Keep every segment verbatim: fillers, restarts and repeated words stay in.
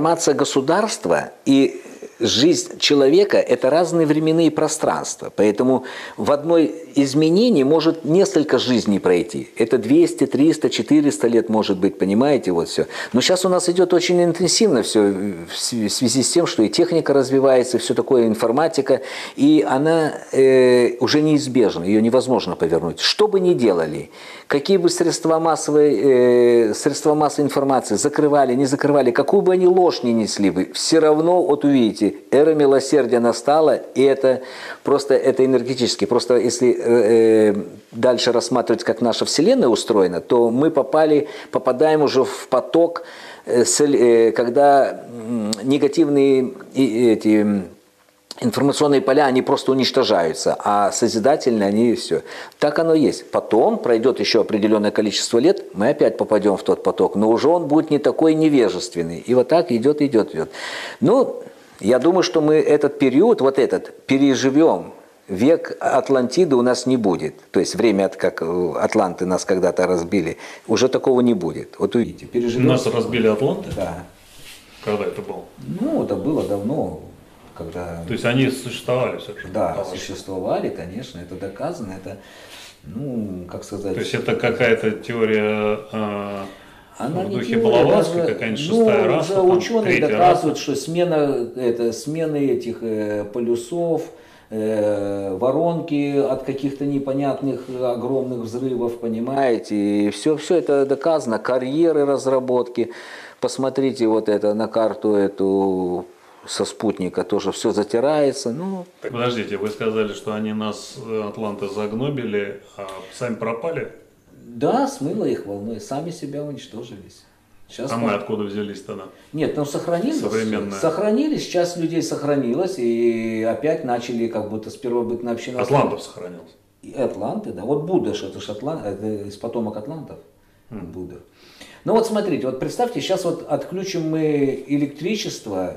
трансформация государства и жизнь человека – это разные временные пространства. Поэтому в одной изменении может несколько жизней пройти. Это двести, триста, четыреста лет может быть, понимаете, вот все. Но сейчас у нас идет очень интенсивно все в связи с тем, что и техника развивается, и все такое, информатика. И она э, уже неизбежна, ее невозможно повернуть. Что бы ни делали, какие бы средства массовой, э, средства массовой информации закрывали, не закрывали, какую бы они ложь ни несли бы, все равно, вот увидите, эра милосердия настала, и это просто это энергетически. Просто если э, дальше рассматривать, как наша Вселенная устроена, то мы попали, попадаем уже в поток, э, когда негативные э, эти информационные поля, они просто уничтожаются, а созидательные они и все. Так оно и есть. Потом пройдет еще определенное количество лет, мы опять попадем в тот поток, но уже он будет не такой невежественный. И вот так идет, идет, идет. Ну, я думаю, что мы этот период, вот этот, переживем. Век Атлантиды у нас не будет. То есть время, как атланты нас когда-то разбили, уже такого не будет. Вот увидите, переживем. Нас разбили атланты? Да. Когда это было? Ну, это было давно. Когда... То есть они существовали все-таки? Да, а существовали, конечно, это доказано. Это, ну, как сказать... То есть это какая-то теория... Э... Она в духе Блаватской какая-нибудь шестая ну, раса. Ученые доказывают, раса. Что смена, это, смены этих э, полюсов, э, воронки от каких-то непонятных огромных взрывов, понимаете, и все, все это доказано. Карьеры разработки. Посмотрите вот это на карту эту со спутника, тоже все затирается. Ну. Так, подождите, вы сказали, что они нас, атланты, загнобили, а сами пропали? Да, смыло их волной, сами себя уничтожились. Сейчас а мы откуда взялись тогда? Нет, ну сохранилось. Сохранились, сейчас людей сохранилось, и опять начали как будто с первобытной общины. Атлантов сохранилось. И атланты, да. Вот Будда, это же атлант, это из потомок атлантов. Mm. Будда. Ну вот смотрите, вот представьте, сейчас вот отключим мы электричество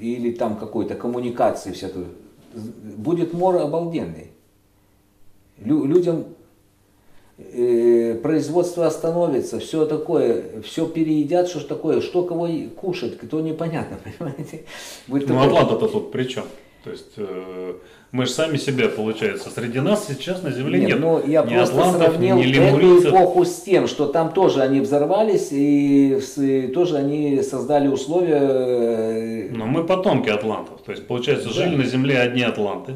или там какой-то коммуникации, все это, будет мор обалденный. Лю людям... производство остановится, все такое, все переедят, что ж такое, что кого кушать, кто непонятно, понимаете? Будет ну, Атланта-то тут при чем? То есть, э, мы же сами себя, получается, среди нас сейчас на Земле нет. нет. Ну, я ни просто атлантов, сравнил ни эту эпоху с тем, что там тоже они взорвались, и, и тоже они создали условия... Но мы потомки атлантов, то есть, получается, да. Жили на Земле одни атланты.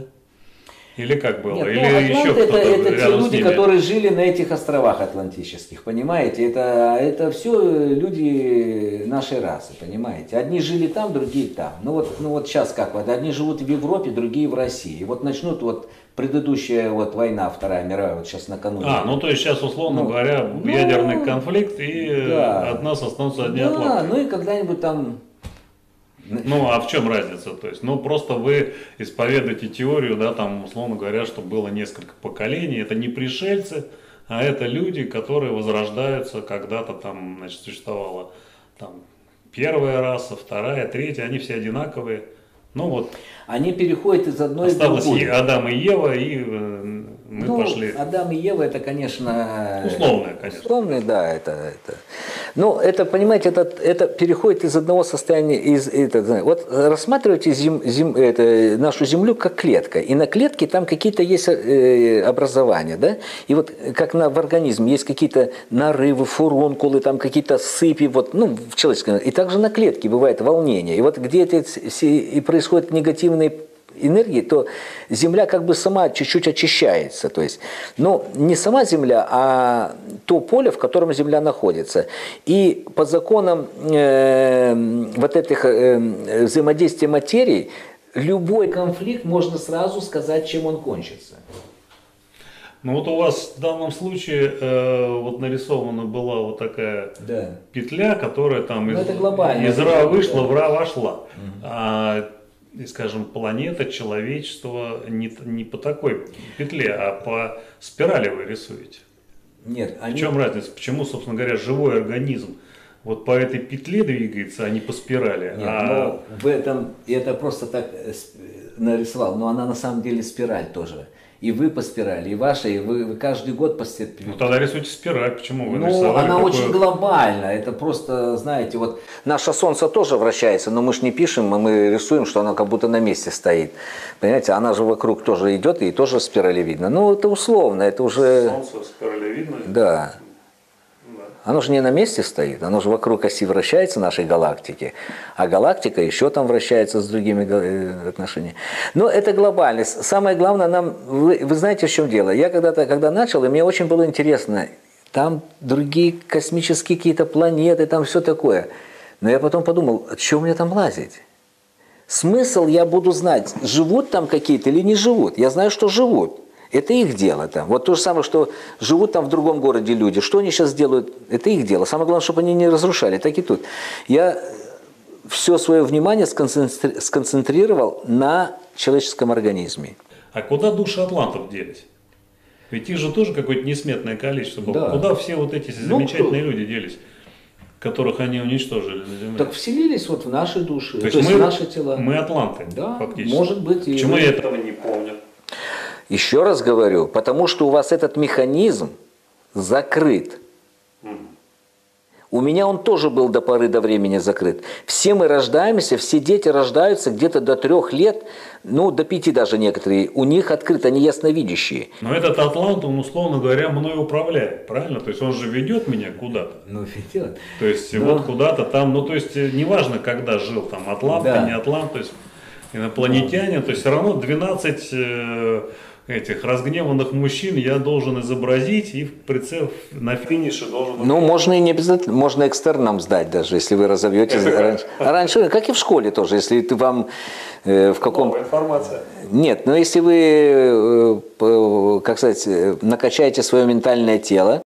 Или как было? Нет, Или ну, еще это, это те люди, которые жили на этих островах атлантических, понимаете? Это, это все люди нашей расы, понимаете? Одни жили там, другие там. Ну вот, ну вот сейчас как вот, одни живут в Европе, другие в России. И вот начнут вот предыдущая вот война, Вторая мировая, вот сейчас накануне. А, ну то есть сейчас, условно ну, говоря, ну, ядерный конфликт, и да. От нас останутся одни да, атланты. Ну и когда-нибудь там... Ну, а в чем разница? То есть, ну, просто вы исповедуете теорию, да, там, условно говоря, что было несколько поколений. Это не пришельцы, а это люди, которые возрождаются когда-то там, значит, существовала там первая раса, вторая, третья, они все одинаковые. Ну, вот. Они переходят из одной в другую. Адам и Ева, и э, мы ну, пошли. Адам и Ева, это, конечно... Условное, конечно. Условное, да, это... это. Ну, это, понимаете, это, это переходит из одного состояния... из это, вот рассматривайте зем, зем, это, нашу Землю как клетка. И на клетке там какие-то есть э, образования, да? И вот как на, в организме есть какие-то нарывы, фурункулы, там какие-то сыпи, вот, ну, в человеческом... И также на клетке бывает волнение. И вот где это и происходит... происходят негативные энергии, то Земля как бы сама чуть-чуть очищается. То есть, но не сама Земля, а то поле, в котором Земля находится. И по законам э, вот этих э, взаимодействия материй, любой конфликт можно сразу сказать, чем он кончится. Ну вот у вас в данном случае э, вот нарисована была вот такая да. Петля, которая там из, из Ра вышла, да. В Ра вошла. Угу. А, и, скажем, планета, человечество не, не по такой петле, а по спирали вы рисуете. Нет, они... В чем разница? Почему, собственно говоря, живой организм вот по этой петле двигается, а не по спирали? Нет, а... в этом, это просто так нарисовал, но она на самом деле спираль тоже. И вы по спирали, и ваша, и вы, вы каждый год по спирали. Ну тогда рисуйте спираль, почему вы ну, рисовали? Ну она такое... очень глобальна, это просто, знаете, вот наше Солнце тоже вращается, но мы же не пишем, мы рисуем, что оно как будто на месте стоит. Понимаете, она же вокруг тоже идет и тоже спирали видно. Ну это условно, это уже... Солнце спирали видно? Да. Оно же не на месте стоит, оно же вокруг оси вращается нашей галактики, а галактика еще там вращается с другими отношениями. Но это глобальность. Самое главное, нам, вы, вы знаете, в чем дело. Я когда-то, когда начал, и мне очень было интересно, там другие космические какие-то планеты, там все такое. Но я потом подумал, а что мне там лазить? Смысл я буду знать, живут там какие-то или не живут. Я знаю, что живут. Это их дело там. Вот то же самое, что живут там в другом городе люди. Что они сейчас делают? Это их дело. Самое главное, чтобы они не разрушали. Так и тут. Я все свое внимание сконцентри... сконцентрировал на человеческом организме. А куда души атлантов делись? Ведь их же тоже какое-то несметное количество было. Да. Куда все вот эти замечательные ну, люди делись, которых они уничтожили на Земле? Так вселились вот в наши души, то, то есть мы, в наши тела. Мы атланты, да, фактически. Может быть. И почему я этого не помню? Еще раз говорю, потому что у вас этот механизм закрыт. Mm. У меня он тоже был до поры до времени закрыт. Все мы рождаемся, все дети рождаются где-то до трех лет, ну до пяти даже некоторые. У них открыто, они ясновидящие. Но этот атлант, он, условно говоря, мной управляет, правильно? То есть он же ведет меня куда-то. Ну ведет. То есть Но... вот куда-то там, ну то есть неважно, когда жил там атлант, да. не атлант, то есть инопланетяне, то есть все равно двенадцать... Э... этих разгневанных мужчин я должен изобразить и в прицел на финише должен... Ну, отправить. Можно и не обязательно, можно экстерном сдать даже, если вы разовьетесь раньше. А раньше, как и в школе тоже, если ты вам э, в каком... Новая информация. Нет, но если вы, э, как сказать, накачаете свое ментальное тело,